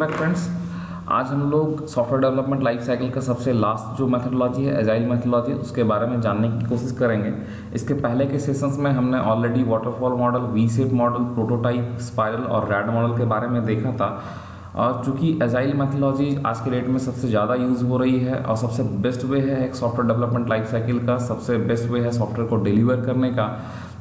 Back friends, आज हम लोग सॉफ्टवेयर डेवलपमेंट लाइफ साइकिल का सबसे लास्ट जो मेथोडोलॉजी है एजाइल मेथोडोलॉजी, उसके बारे में जानने की कोशिश करेंगे। इसके पहले के सेशंस में हमने already waterfall model, V-shaped model, prototype, spiral और रैड मॉडल के बारे में देखा था। और चूँकि एजाइल मेथोडोलॉजी आज के डेट में सबसे ज़्यादा यूज़ हो रही है और सबसे बेस्ट वे है एक सॉफ्टवेयर डेवलपमेंट लाइफ साइकिल का, सबसे बेस्ट वे है सॉफ्टवेयर को डिलीवर करने का,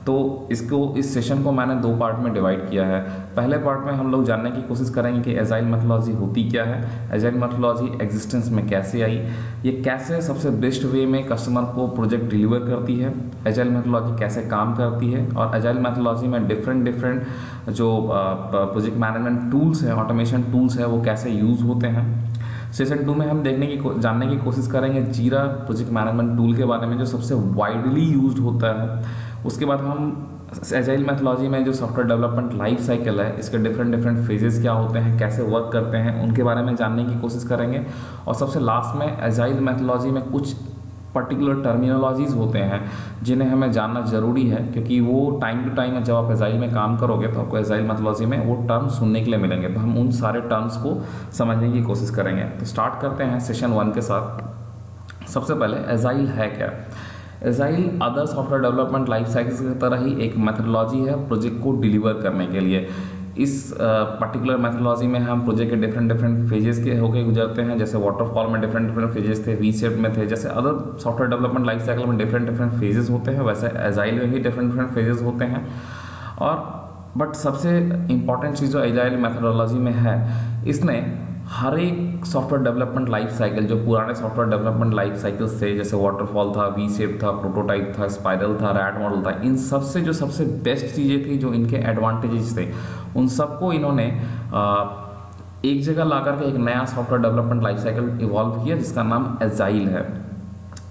तो इसको इस सेशन को मैंने दो पार्ट में डिवाइड किया है। पहले पार्ट में हम लोग जानने की कोशिश करेंगे कि एजाइल मेथोडोलॉजी होती क्या है, एजाइल मेथोडोलॉजी एग्जिस्टेंस में कैसे आई, ये कैसे सबसे बेस्ट वे में कस्टमर को प्रोजेक्ट डिलीवर करती है, एजाइल मेथोडोलॉजी कैसे काम करती है और एजाइल मेथोडोलॉजी में डिफरेंट जो प्रोजेक्ट मैनेजमेंट टूल्स हैं, ऑटोमेशन टूल्स हैं, वो कैसे यूज़ होते हैं। सेशन टू में हम जानने की कोशिश करेंगे जीरा प्रोजेक्ट मैनेजमेंट टूल के बारे में, जो सबसे वाइडली यूज होता है। उसके बाद हम एजाइल मेथोडोलॉजी में जो सॉफ्टवेयर डेवलपमेंट लाइफ साइकिल है, इसके डिफरेंट फेजेस क्या होते हैं, कैसे वर्क करते हैं, उनके बारे में जानने की कोशिश करेंगे। और सबसे लास्ट में एजाइल मेथोडोलॉजी में कुछ पर्टिकुलर टर्मिनोलॉजीज़ होते हैं जिन्हें हमें जानना ज़रूरी है, क्योंकि वो टाइम टू टाइम जब आप एजाइल में काम करोगे तो आपको एजाइल मेथोडोलॉजी में वो टर्म सुनने के लिए मिलेंगे, तो हम उन सारे टर्म्स को समझने की कोशिश करेंगे। तो स्टार्ट करते हैं सेशन वन के साथ। सबसे पहले एजाइल है क्या? Agile other software development life cycle की तरह ही एक मेथोडोलॉजी है प्रोजेक्ट को डिलीवर करने के लिए। इस पर्टिकुलर मेथोडोलॉजी में हम प्रोजेक्ट के डिफरेंट फेजेस के होकर गुजरते हैं। जैसे वाटरफॉल में डिफरेंट फेजेस थे, V-shaped में थे, जैसे other software development life cycle में डिफरेंट फेजेस होते हैं, वैसे एजाइल में भी डिफरेंट फेजेस होते हैं। और बट सबसे इम्पॉर्टेंट चीज़ जो एजाइल मेथोडोलॉजी में है, इसने हर एक सॉफ्टवेयर डेवलपमेंट लाइफ साइकिल, जो पुराने सॉफ्टवेयर डेवलपमेंट लाइफ साइकिल्स थे, जैसे वाटरफॉल था, V-shaped था, प्रोटोटाइप था, स्पाइरल था, रैड मॉडल था, इन सब से जो सबसे बेस्ट चीज़ें थी, जो इनके एडवांटेजेस थे, उन सबको इन्होंने एक जगह ला करके एक नया software development life cycle evolve किया जिसका नाम एजाइल है।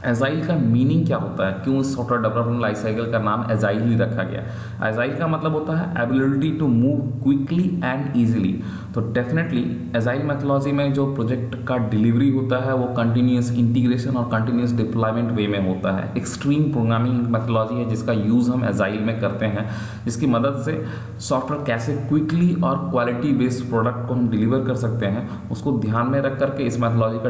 एजाइल का मीनिंग क्या होता है, क्यों इस सॉफ्टवेयर डेवलपमेंट लाइफ साइकिल का नाम एजाइल ही रखा गया? एजाइल का मतलब होता है ability to move quickly and easily. तो डेफिनेटली एजाइल मेथोडोलॉजी में जो प्रोजेक्ट का डिलीवरी होता है वो कंटिन्यूस इंटीग्रेशन और कंटिन्यूस डिप्लॉयमेंट वे में होता है। एक्सट्रीम प्रोग्रामिंग मेथोडोलॉजी है जिसका यूज़ हम एजाइल में करते हैं, जिसकी मदद से सॉफ्टवेयर कैसे क्विकली और क्वालिटी बेस्ड प्रोडक्ट को हम डिलीवर कर सकते हैं, उसको ध्यान में रख करके इस मेथोडोलॉजी को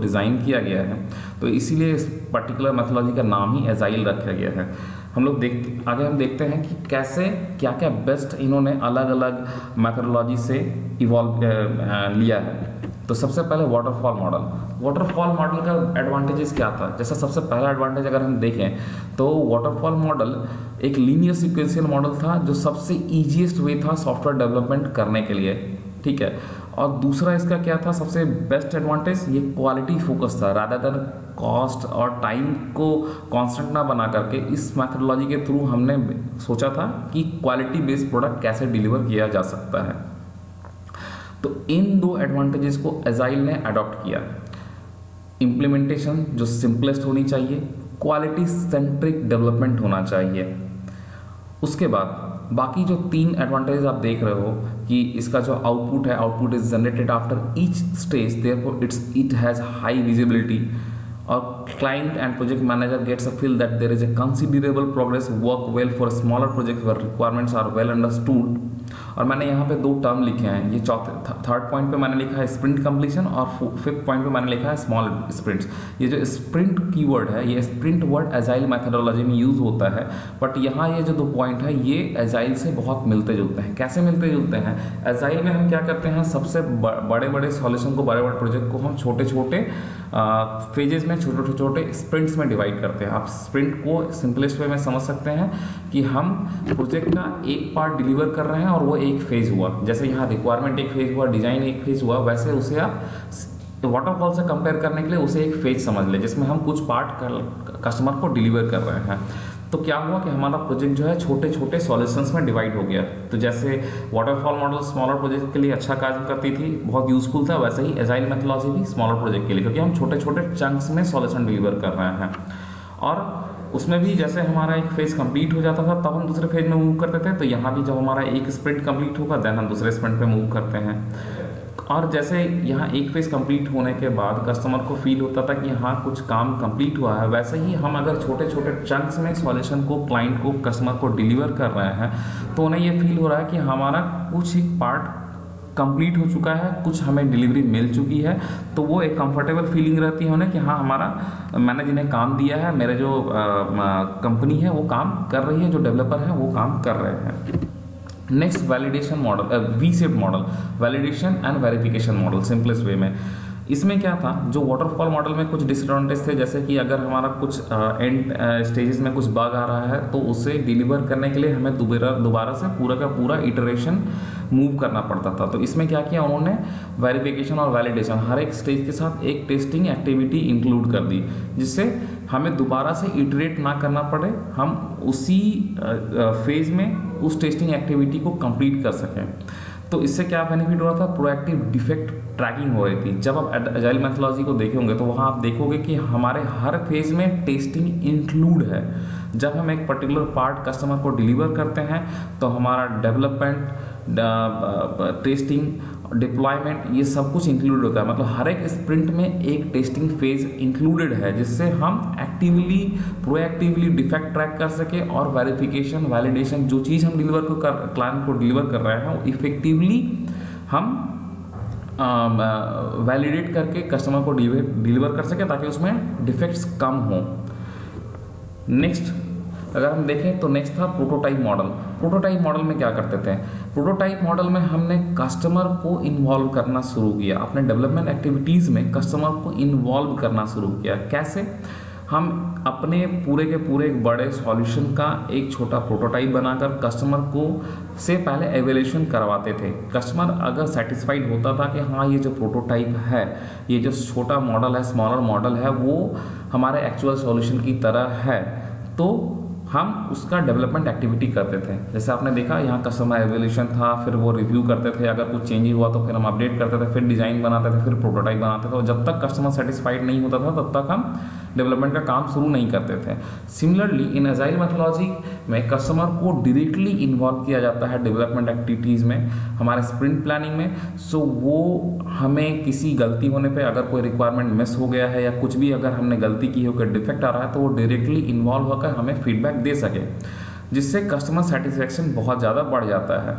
डिज़ाइन किया गया है। तो इसीलिए इस पर्टिकुलर मेथोडोलॉजी का नाम ही एजाइल रखा गया है। हम लोग देखते हैं कि कैसे क्या बेस्ट इन्होंने अलग अलग मेथोडोलॉजी से इवॉल्व लिया है। तो सबसे पहले वाटरफॉल मॉडल। वाटरफॉल मॉडल का एडवांटेजेस क्या था? जैसा सबसे पहला एडवांटेज अगर हम देखें तो वाटरफॉल मॉडल एक लीनियर सीक्वेंशियल मॉडल था जो सबसे ईजीएस्ट वे था सॉफ्टवेयर डेवलपमेंट करने के लिए, ठीक है। और दूसरा इसका क्या था सबसे बेस्ट एडवांटेज? ये क्वालिटी फोकस था, रादर देन कॉस्ट और टाइम को कांस्टेंट ना बना करके इस मेथोडोलॉजी के थ्रू हमने सोचा था कि क्वालिटी बेस्ड प्रोडक्ट कैसे डिलीवर किया जा सकता है। तो इन दो एडवांटेजेस को एजाइल ने अडॉप्ट किया। इम्प्लीमेंटेशन जो सिंपलेस्ट होनी चाहिए, क्वालिटी सेंट्रिक डेवलपमेंट होना चाहिए। उसके बाद बाकी जो तीन एडवांटेजेस आप देख रहे हो कि इसका जो आउटपुट है, output is generated after each stage, therefore it has high visibility और client and project manager gets a feel that there is a considerable progress, work well for smaller projects where requirements are well understood. और मैंने यहाँ पे दो term लिखे हैं, ये चौथे थर्ड पॉइंट पे मैंने लिखा है स्प्रिंट कंप्लीशन और फिफ्थ पॉइंट पे मैंने लिखा है स्मॉल स्प्रिंट्स। ये जो स्प्रिंट कीवर्ड है, ये स्प्रिंट वर्ड एजाइल मेथोडोलॉजी में यूज़ होता है, बट यहाँ ये जो दो पॉइंट है ये एजाइल से बहुत मिलते जुलते हैं। कैसे मिलते जुलते हैं? एजाइल में हम क्या करते हैं, सबसे बड़े बड़े सॉल्यूशन को, बड़े बड़े प्रोजेक्ट को हम छोटे छोटे फेजेस में, छोटे छोटे स्प्रिंट्स में डिवाइड करते हैं। आप स्प्रिंट को सिंपलेस्ट वे में समझ सकते हैं कि हम प्रोजेक्ट का एक पार्ट डिलीवर कर रहे हैं और वो एक फेज हुआ। जैसे यहाँ रिक्वायरमेंट एक फेज हुआ, डिजाइन एक फेज हुआ, वैसे उसे आप वाटरफॉल से कंपेयर करने के लिए उसे एक फेज समझ ले जिसमें हम कुछ पार्ट कस्टमर को डिलीवर कर रहे हैं। तो क्या हुआ कि हमारा प्रोजेक्ट जो है छोटे छोटे सॉल्यूशंस में डिवाइड हो गया। तो जैसे वाटरफॉल मॉडल स्मॉलर प्रोजेक्ट के लिए अच्छा काम करती थी, बहुत यूजफुल था, वैसे ही एजाइल मेथोडोलॉजी भी स्मॉलर प्रोजेक्ट के लिए, क्योंकि हम छोटे छोटे चंक्स में सॉल्यूशन डिलीवर कर रहे हैं। और उसमें भी जैसे हमारा एक फेज कंप्लीट हो जाता था तब हम दूसरे फेज में मूव करते थे, तो यहाँ भी जब हमारा एक स्प्रिंट कंप्लीट होगा देन हम दूसरे स्प्रिंट पे मूव करते हैं। और जैसे यहाँ एक फेज कंप्लीट होने के बाद कस्टमर को फील होता था कि हाँ कुछ काम कंप्लीट हुआ है, वैसे ही हम अगर छोटे छोटे चंक्स में सॉल्यूशन को क्लाइंट को, कस्टमर को डिलीवर कर रहे हैं, तो उन्हें ये फील हो रहा है कि हमारा कुछ एक पार्ट कंप्लीट हो चुका है, कुछ हमें डिलीवरी मिल चुकी है, तो वो एक कंफर्टेबल फीलिंग रहती है उन्हें कि हाँ हमारा, मैंने जिन्हें काम दिया है, मेरे जो कंपनी है वो काम कर रही है, जो डेवलपर है वो काम कर रहे हैं। Next validation model, V-shaped model, validation and verification model, simplest way में। इसमें क्या था, जो वाटरफॉल मॉडल में कुछ डिसएडवांटेज थे, जैसे कि अगर हमारा कुछ एंड स्टेजेस में कुछ बग आ रहा है तो उसे डिलीवर करने के लिए हमें दोबारा से पूरा का पूरा इटरेशन मूव करना पड़ता था। तो इसमें क्या किया उन्होंने, वेरिफिकेशन और वैलिडेशन हर एक स्टेज के साथ एक टेस्टिंग एक्टिविटी इंक्लूड कर दी, जिससे हमें दोबारा से इटरेट ना करना पड़े, हम उसी फेज में उस टेस्टिंग एक्टिविटी को कंप्लीट कर सकें। तो इससे क्या बेनिफिट हो रहा था, प्रोएक्टिव डिफेक्ट ट्रैकिंग हो रही थी। जब आप एजाइल मेथोलॉजी को देखे होंगे तो वहाँ आप देखोगे कि हमारे हर फेज में टेस्टिंग इंक्लूड है। जब हम एक पर्टिकुलर पार्ट कस्टमर को डिलीवर करते हैं तो हमारा डेवलपमेंट, टेस्टिंग, डिप्लॉयमेंट, ये सब कुछ इंक्लूड होता है। मतलब हर एक स्प्रिंट में एक टेस्टिंग फेज इंक्लूडेड है, जिससे हम एक्टिवली, प्रोएक्टिवली डिफेक्ट ट्रैक कर सके और वेरिफिकेशन, वैलिडेशन, जो चीज़ हम डिलीवर को कर, क्लाइंट को डिलीवर कर रहे हैं, वो इफेक्टिवली हम वैलिडेट करके कस्टमर को डिलीवर कर सके, ताकि उसमें डिफेक्ट्स कम हो। नेक्स्ट अगर हम देखें तो नेक्स्ट था प्रोटोटाइप मॉडल। प्रोटोटाइप मॉडल में क्या करते थे, प्रोटोटाइप मॉडल में हमने कस्टमर को इन्वॉल्व करना शुरू किया, अपने डेवलपमेंट एक्टिविटीज़ में कस्टमर को इन्वॉल्व करना शुरू किया। कैसे, हम अपने पूरे के पूरे एक बड़े सॉल्यूशन का एक छोटा प्रोटोटाइप बनाकर कस्टमर को से पहले एवेल्यूशन करवाते थे। कस्टमर अगर सेटिस्फाइड होता था कि हाँ ये जो प्रोटोटाइप है, ये जो छोटा मॉडल है, स्मॉलर मॉडल है, वो हमारे एक्चुअल सॉल्यूशन की तरह है, तो हम उसका डेवलपमेंट एक्टिविटी करते थे। जैसे आपने देखा यहाँ कस्टमर एवेल्यूशन था, फिर वो रिव्यू करते थे, अगर कुछ चेंजेस हुआ तो फिर हम अपडेट करते थे, फिर डिज़ाइन बनाते थे, फिर प्रोटोटाइप बनाते थे, और जब तक कस्टमर सेटिस्फाइड नहीं होता था तब तक हम डेवलपमेंट का काम शुरू नहीं करते थे। सिमिलरली इन एजाइल मेथोलॉजी में कस्टमर को डायरेक्टली इन्वॉल्व किया जाता है डेवलपमेंट एक्टिविटीज़ में, हमारे स्प्रिंट प्लानिंग में। सो वो हमें किसी गलती होने पर, अगर कोई रिक्वायरमेंट मिस हो गया है या कुछ भी अगर हमने गलती की होकर डिफेक्ट आ रहा है, तो वो डायरेक्टली इन्वॉल्व होकर हमें फीडबैक दे सके, जिससे कस्टमर सेटिस्फेक्शन बहुत ज़्यादा बढ़ जाता है।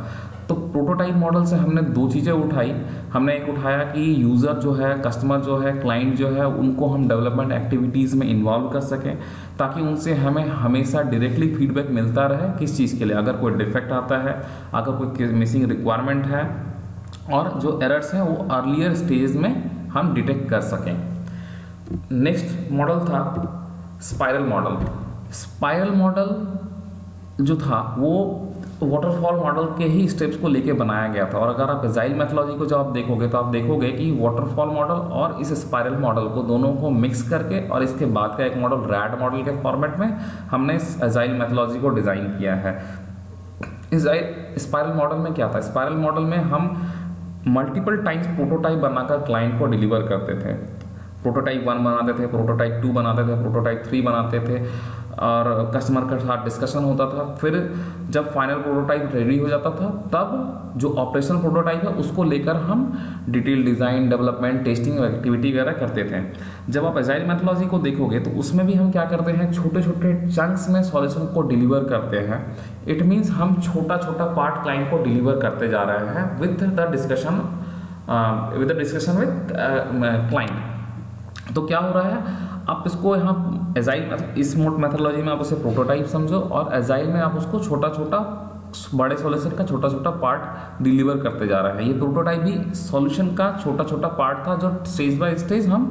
तो प्रोटोटाइप मॉडल से हमने दो चीज़ें उठाई, हमने एक उठाया कि यूज़र जो है, कस्टमर जो है, क्लाइंट जो है, उनको हम डेवलपमेंट एक्टिविटीज़ में इन्वॉल्व कर सकें, ताकि उनसे हमें हमेशा डायरेक्टली फीडबैक मिलता रहे किस चीज़ के लिए, अगर कोई डिफेक्ट आता है, अगर कोई मिसिंग रिक्वायरमेंट है, और जो एरर्स हैं वो अर्लियर स्टेज में हम डिटेक्ट कर सकें। नेक्स्ट मॉडल था स्पाइरल मॉडल। स्पाइरल मॉडल जो था वो वाटरफॉल मॉडल के ही स्टेप्स को लेके बनाया गया था, और अगर आप एजाइल मेथोलॉजी को जब आप देखोगे तो आप देखोगे कि वाटरफॉल मॉडल और इस स्पाइरल मॉडल को दोनों को मिक्स करके और इसके बाद का एक मॉडल रैड मॉडल के फॉर्मेट में हमने एजाइल मेथोलॉजी को डिज़ाइन किया है। स्पाइरल मॉडल में क्या था, स्पाइरल मॉडल में हम मल्टीपल टाइम्स प्रोटोटाइप बनाकर क्लाइंट को डिलीवर करते थे। प्रोटोटाइप 1 बनाते थे, प्रोटोटाइप 2 बनाते थे, प्रोटोटाइप 3 बनाते थे, और कस्टमर के साथ डिस्कशन होता था। फिर जब फाइनल प्रोटोटाइप रेडी हो जाता था, तब जो ऑपरेशनल प्रोटोटाइप है उसको लेकर हम detail design, development, testing activity वगैरह करते थे। जब आप एजाइल मेथोलॉजी को देखोगे तो उसमें भी हम क्या करते हैं, छोटे छोटे चंक्स में सॉल्यूशन को डिलीवर करते हैं। इट मीन्स हम छोटा छोटा पार्ट क्लाइंट को डिलीवर करते जा रहे हैं with the discussion with client. तो क्या हो रहा है, आप इसको यहाँ एजाइल, इस मोड मेथोलॉजी में आप उसे प्रोटोटाइप समझो, और एजाइल में आप उसको छोटा छोटा, बड़े सॉल्यूशन का छोटा छोटा पार्ट डिलीवर करते जा रहे हैं। ये प्रोटोटाइप भी सॉल्यूशन का छोटा छोटा पार्ट था, जो स्टेज बाय स्टेज हम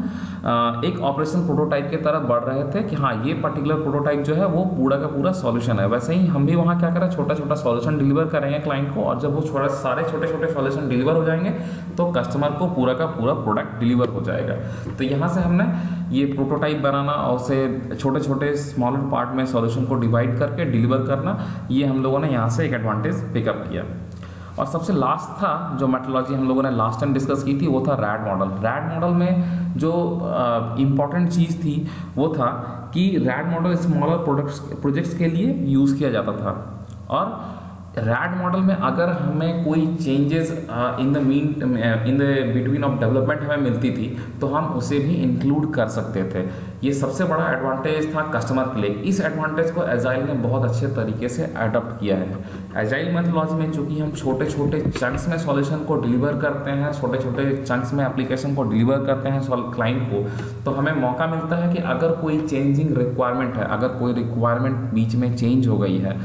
एक ऑपरेशन प्रोटोटाइप की तरफ बढ़ रहे थे कि हाँ ये पर्टिकुलर प्रोटोटाइप जो है वो पूरा का पूरा सॉल्यूशन है। वैसे ही हम भी वहाँ क्या करें, छोटा छोटा सॉल्यूशन डिलीवर करेंगे क्लाइंट को, और जब वो सारे छोटे छोटे सॉल्यूशन डिलीवर हो जाएंगे तो कस्टमर को पूरा का पूरा प्रोडक्ट डिलीवर हो जाएगा। तो यहाँ से हमने ये प्रोटोटाइप बनाना और उसे छोटे छोटे स्मॉलर पार्ट में सॉल्यूशन को डिवाइड करके डिलीवर करना, ये हम लोगों ने यहाँ से एक एडवांटेज पिकअप किया। और सबसे लास्ट था जो मेथोलॉजी हम लोगों ने लास्ट टाइम डिस्कस की थी, वो था रैड मॉडल। रैड मॉडल में जो इम्पॉर्टेंट चीज़ थी वो था कि रैड मॉडल स्मॉलर प्रोजेक्ट्स के लिए यूज़ किया जाता था, और रैड मॉडल में अगर हमें कोई changes in the between of development हमें मिलती थी तो हम उसे भी इंक्लूड कर सकते थे। ये सबसे बड़ा एडवांटेज था कस्टमर के लिए। इस एडवांटेज को एजाइल ने बहुत अच्छे तरीके से अडॉप्ट किया है। एजाइल मेथोडोलॉजी में चूँकि हम छोटे छोटे चंक्स में सॉल्यूशन को डिलीवर करते हैं, छोटे छोटे चंक्स में एप्लीकेशन को डिलीवर करते हैं क्लाइंट को, तो हमें मौका मिलता है कि अगर कोई चेंजिंग रिक्वायरमेंट है, अगर कोई रिक्वायरमेंट बीच में चेंज हो गई है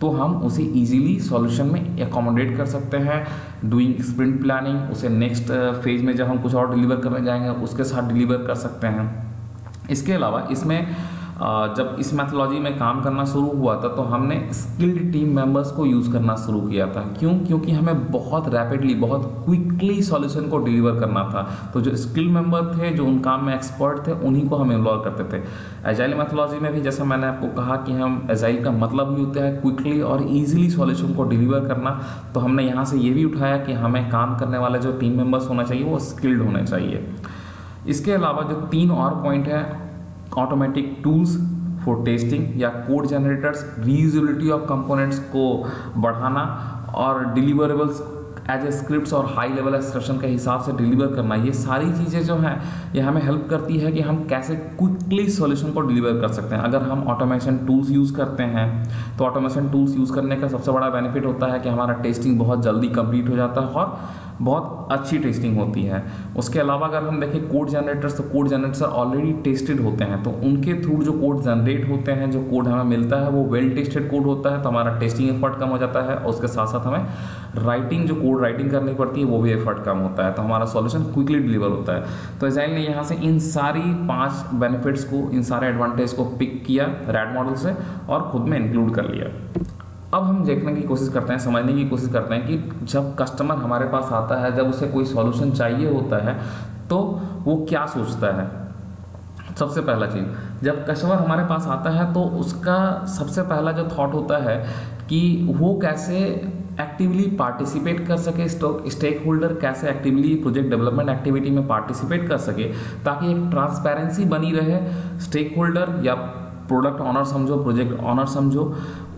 तो हम उसे इजीली सॉल्यूशन में एकोमोडेट कर सकते हैं डूइंग स्प्रिंट प्लानिंग। उसे नेक्स्ट फेज में जब हम कुछ और डिलीवर करने जाएंगे उसके साथ डिलीवर कर सकते हैं। इसके अलावा इसमें जब इस मेथोलॉजी में काम करना शुरू हुआ था तो हमने स्किल्ड टीम मेंबर्स को यूज़ करना शुरू किया था। क्योंकि हमें बहुत रैपिडली, बहुत क्विकली सॉल्यूशन को डिलीवर करना था, तो जो स्किल्ड मेंबर थे, जो उन काम में एक्सपर्ट थे, उन्हीं को हम इन्वॉल्व करते थे। एजाइल मेथोलॉजी में भी जैसा मैंने आपको कहा कि हम एजाइल का मतलब भी होता है क्विकली और ईजिली सॉल्यूशन को डिलीवर करना, तो हमने यहाँ से ये भी उठाया कि हमें काम करने वाले जो टीम मेंबर्स होना चाहिए वो स्किल्ड होना चाहिए। इसके अलावा जो 3 और पॉइंट है, ऑटोमेटिक टूल्स फॉर टेस्टिंग या code generators, reusability of components को बढ़ाना और डिलीवरेबल्स एज ए स्क्रिप्ट्स और हाई लेवल एक्सप्रेशन के हिसाब से डिलीवर करना, ये सारी चीज़ें जो हैं ये हमें हेल्प करती है कि हम कैसे क्विकली सॉल्यूशन को डिलीवर कर सकते हैं। अगर हम ऑटोमेशन टूल्स यूज़ करते हैं तो ऑटोमेशन टूल्स यूज़ करने का सबसे बड़ा बेनिफिट होता है कि हमारा टेस्टिंग बहुत जल्दी कंप्लीट हो जाता है और बहुत अच्छी टेस्टिंग होती है। उसके अलावा अगर हम देखें कोड जनरेटर्स, तो कोड जनरेटर्स ऑलरेडी टेस्टेड होते हैं, तो उनके थ्रू जो कोड जनरेट होते हैं, जो कोड हमें मिलता है वो वेल टेस्टेड कोड होता है, तो हमारा टेस्टिंग एफर्ट कम हो जाता है और उसके साथ साथ हमें राइटिंग, जो कोड राइटिंग करनी पड़ती है, वो भी एफर्ट कम होता है, तो हमारा सॉल्यूशन क्विकली डिलीवर होता है। तो एजाइल ने यहाँ से इन सारी 5 बेनिफिट्स को, इन सारे एडवांटेज को पिक किया रैड मॉडल से और खुद में इंक्लूड कर लिया। अब हम देखने की कोशिश करते हैं, समझने की कोशिश करते हैं कि जब कस्टमर हमारे पास आता है, जब उसे कोई सॉल्यूशन चाहिए होता है तो वो क्या सोचता है। सबसे पहला चीज़, जब कस्टमर हमारे पास आता है तो उसका सबसे पहला जो थॉट होता है कि वो कैसे एक्टिवली पार्टिसिपेट कर सके, स्टेक होल्डर कैसे एक्टिवली प्रोजेक्ट डेवलपमेंट एक्टिविटी में पार्टिसिपेट कर सके ताकि एक ट्रांसपेरेंसी बनी रहे स्टेक होल्डर या प्रोडक्ट ऑनर समझो, प्रोजेक्ट ऑनर समझो,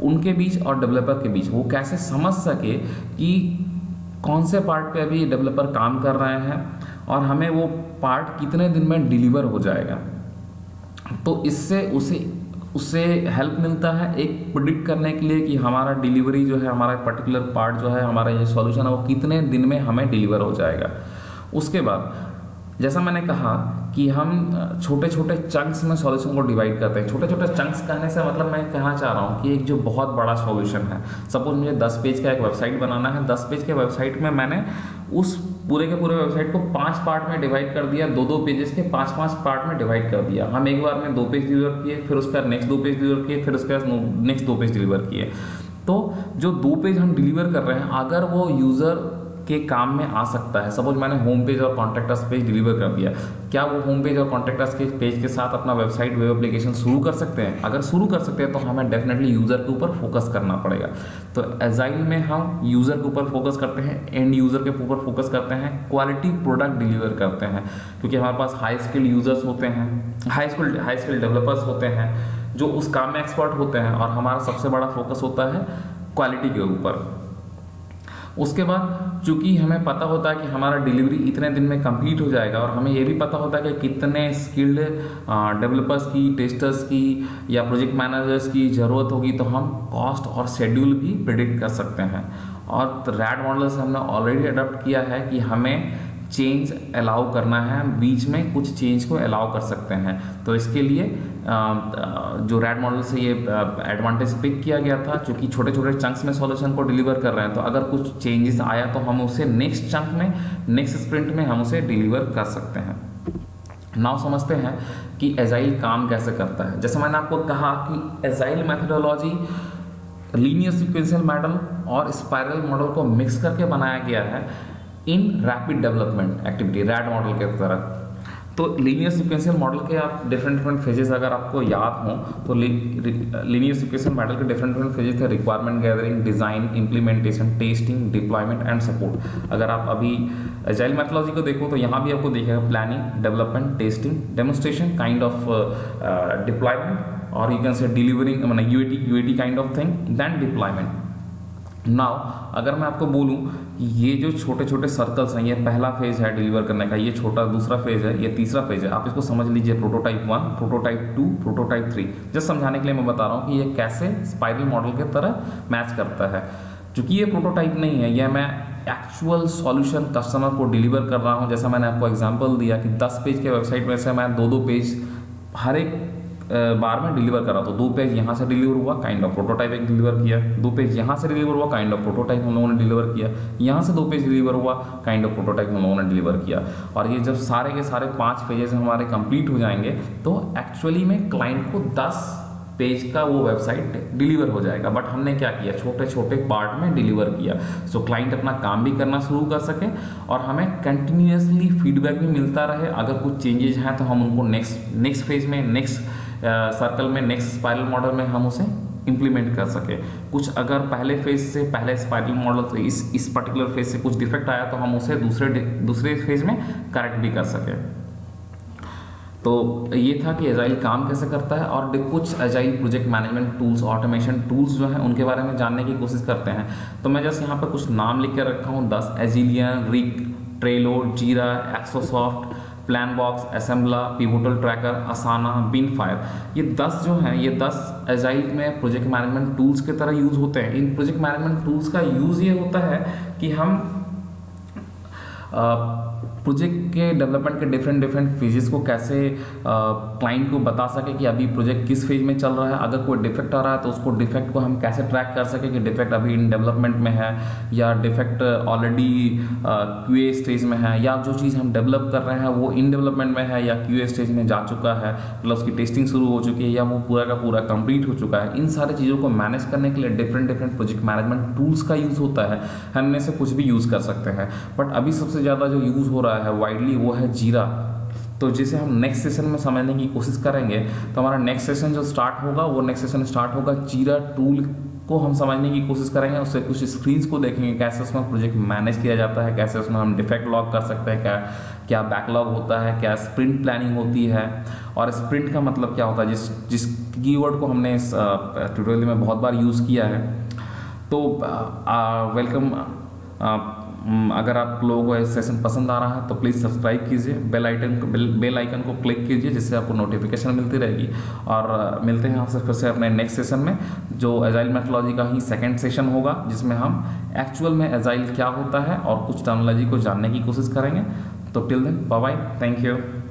उनके बीच और डेवलपर के बीच। वो कैसे समझ सके कि कौन से पार्ट पे अभी डेवलपर काम कर रहे हैं और हमें वो पार्ट कितने दिन में डिलीवर हो जाएगा। तो इससे उसे हेल्प मिलता है एक प्रेडिक्ट करने के लिए कि हमारा डिलीवरी जो है, हमारा पर्टिकुलर पार्ट जो है, हमारा ये सॉल्यूशन है वो कितने दिन में हमें डिलीवर हो जाएगा। उसके बाद जैसा मैंने कहा कि हम छोटे छोटे चंक्स में सॉल्यूशन को डिवाइड करते हैं। छोटे छोटे चंक्स कहने से मतलब मैं कहना चाह रहा हूँ कि एक जो बहुत बड़ा सॉल्यूशन है, सपोज मुझे 10 पेज का एक वेबसाइट बनाना है, 10 पेज के वेबसाइट में मैंने उस पूरे के पूरे वेबसाइट को 5 पार्ट में डिवाइड कर दिया, 2-2 पेजेस के 5-5 पार्ट में डिवाइड कर दिया। हम एक बार में 2 पेज डिलीवर किए, फिर उसका नेक्स्ट 2 पेज डिलीवर किए, फिर उसका नेक्स्ट 2 पेज डिलीवर किए। तो जो 2 पेज हम डिलीवर कर रहे हैं अगर वो यूज़र के काम में आ सकता है, सपोज मैंने होम पेज और कॉन्टैक्टर्स पेज डिलीवर कर दिया, क्या वो होम पेज और कॉन्टैक्टर्स के पेज के साथ अपना वेबसाइट वेब एप्लीकेशन शुरू कर सकते हैं? अगर शुरू कर सकते हैं तो हमें डेफिनेटली यूज़र के ऊपर फोकस करना पड़ेगा। तो एजाइल में हम यूज़र के ऊपर फोकस करते हैं, एंड यूज़र के ऊपर फोकस करते हैं, क्वालिटी प्रोडक्ट डिलीवर करते हैं, क्योंकि हमारे पास हाई स्किल यूज़र्स होते हैं, हाई स्किल डेवलपर्स होते हैं जो उस काम में एक्सपर्ट होते हैं, और हमारा सबसे बड़ा फोकस होता है क्वालिटी के ऊपर। उसके बाद चूँकि हमें पता होता है कि हमारा डिलीवरी इतने दिन में कंप्लीट हो जाएगा और हमें ये भी पता होता है कि कितने स्किल्ड डेवलपर्स की, टेस्टर्स की या प्रोजेक्ट मैनेजर्स की ज़रूरत होगी, तो हम कॉस्ट और शेड्यूल भी प्रेडिक्ट कर सकते हैं। और रैड मॉडल से हमने ऑलरेडी अडॉप्ट किया है कि हमें चेंज अलाउ करना है, बीच में कुछ चेंज को अलाउ कर सकते हैं। तो इसके लिए जो रैड मॉडल से ये एडवांटेज पिक किया गया था, चूँकि छोटे छोटे चंक्स में सॉल्यूशन को डिलीवर कर रहे हैं तो अगर कुछ चेंजेस आया तो हम उसे नेक्स्ट चंक में, नेक्स्ट स्प्रिंट में हम उसे डिलीवर कर सकते हैं। नाउ समझते हैं कि एजाइल काम कैसे करता है। जैसे मैंने आपको कहा कि agile methodology linear sequential model और स्पायरल मॉडल को मिक्स करके बनाया गया है in rapid development activity RAD model के तरह। तो लीनियर सीक्वेंशियल मॉडल के आप डिफरेंट फेजेस अगर आपको याद हों तो लीनियर सीक्वेंशियल मॉडल के डिफरेंट फेजेस थे requirement gathering, design, implementation, testing, deployment and support. अगर आप अभी एजाइल मेथोडोलॉजी को देखो तो यहाँ भी आपको देखेगा planning, development, testing, demonstration, kind of deployment और यू कैन से डिलीवरिंग, मतलब UAT kind of thing, then deployment. Now अगर मैं आपको बोलूं ये जो छोटे छोटे सर्कल्स हैं, ये पहला फेज है डिलीवर करने का, ये छोटा दूसरा फेज है, ये तीसरा फेज है, आप इसको समझ लीजिए प्रोटोटाइप 1, प्रोटोटाइप 2, प्रोटोटाइप 3। जस्ट समझाने के लिए मैं बता रहा हूँ कि ये कैसे स्पाइरल मॉडल के तरह मैच करता है। चूँकि ये प्रोटोटाइप नहीं है, यह मैं एक्चुअल सॉल्यूशन कस्टमर को डिलीवर कर रहा हूँ। जैसा मैंने आपको एग्जाम्पल दिया कि 10 पेज के वेबसाइट में से मैं 2-2 पेज हर एक बार में डिलीवर कर रहा था। 2 पेज यहाँ से डिलीवर हुआ, काइंड ऑफ प्रोटोटाइप एक डिलीवर किया, 2 पेज यहाँ से डिलीवर हुआ, काइंड ऑफ प्रोटोटाइप हम लोगों ने डिलीवर किया, यहाँ से 2 पेज डिलीवर हुआ, काइंड ऑफ प्रोटोटाइप हम लोगों ने डिलीवर किया। और ये जब सारे के सारे 5 पेजेस हमारे कंप्लीट हो जाएंगे तो एक्चुअली में क्लाइंट को 10 पेज का वो वेबसाइट डिलीवर हो जाएगा। बट हमने क्या किया, छोटे छोटे पार्ट में डिलीवर किया, सो क्लाइंट अपना काम भी करना शुरू कर सके और हमें कंटिन्यूसली फीडबैक भी मिलता रहे। अगर कुछ चेंजेस हैं तो हम उनको नेक्स्ट फेज में, नेक्स्ट सर्कल में, नेक्स्ट स्पाइरल मॉडल में हम उसे इम्प्लीमेंट कर सके। कुछ अगर पहले फेज से, पहले स्पाइरल मॉडल से इस पर्टिकुलर फेज से कुछ डिफेक्ट आया तो हम उसे दूसरे फेज में करेक्ट भी कर सके। तो ये था कि एजाइल काम कैसे करता है। और कुछ agile project management tools, automation tools जो हैं उनके बारे में जानने की कोशिश करते हैं। तो मैं जस्ट यहाँ पर कुछ नाम लिख कर रखा हूँ, 10 एजिलियन, Wrike, Trello, Jira, Axosoft, Planbox, Assembla, Pivotal Tracker, Asana, Binfire. ये 10 जो हैं, ये 10 एजाइल में प्रोजेक्ट मैनेजमेंट टूल्स की तरह यूज़ होते हैं। इन प्रोजेक्ट मैनेजमेंट टूल्स का यूज़ ये होता है कि हम प्रोजेक्ट के डेवलपमेंट के डिफरेंट फेजेस को कैसे क्लाइंट को बता सके कि अभी प्रोजेक्ट किस फेज में चल रहा है। अगर कोई डिफेक्ट आ रहा है तो उसको डिफेक्ट को हम कैसे ट्रैक कर सके कि डिफेक्ट अभी इन डेवलपमेंट में है या डिफेक्ट ऑलरेडी क्यूए स्टेज में है, या जो चीज़ हम डेवलप कर रहे हैं वो इन डेवलपमेंट में है या क्यूए स्टेज में जा चुका है, मतलब उसकी टेस्टिंग शुरू हो चुकी है या वो पूरा का पूरा कंप्लीट हो चुका है। इन सारी चीज़ों को मैनेज करने के लिए डिफरेंट प्रोजेक्ट मैनेजमेंट टूल्स का यूज़ होता है। हम इनमें से कुछ भी यूज़ कर सकते हैं, बट अभी सबसे ज़्यादा जो यूज़ हो रहा है वाइडली वो है जीरा। तो जिसे हम नेक्स्ट सेशन में समझने की कोशिश करेंगे। तो हमारा नेक्स्ट सेशन जो स्टार्ट होगा वो नेक्स्ट सेशन स्टार्ट होगा जीरा टूल को हम समझने की कोशिश करेंगे। उससे कुछ स्क्रीन्स को देखेंगे, कैसे उसमें प्रोजेक्ट मैनेज किया जाता है, कैसे उसमें हम डिफेक्ट लॉग कर सकते हैं, क्या बैकलॉग होता है, क्या स्प्रिंट प्लानिंग होती है और स्प्रिंट का मतलब क्या होता है, जिस कीवर्ड को हमने इस ट्यूटोरियल में बहुत बार यूज़ किया है। तो वेलकम। अगर आप लोगों को इस सेशन पसंद आ रहा है तो प्लीज़ सब्सक्राइब कीजिए, बेल आइकन को क्लिक कीजिए जिससे आपको नोटिफिकेशन मिलती रहेगी। और मिलते हैं आपसे फिर से अपने नेक्स्ट सेशन में जो एजाइल मेथोलॉजी का ही सेकंड सेशन होगा, जिसमें हम एक्चुअल में एजाइल क्या होता है और कुछ टर्मिनोलॉजी को जानने की कोशिश करेंगे। तो till then bye bye, thank you.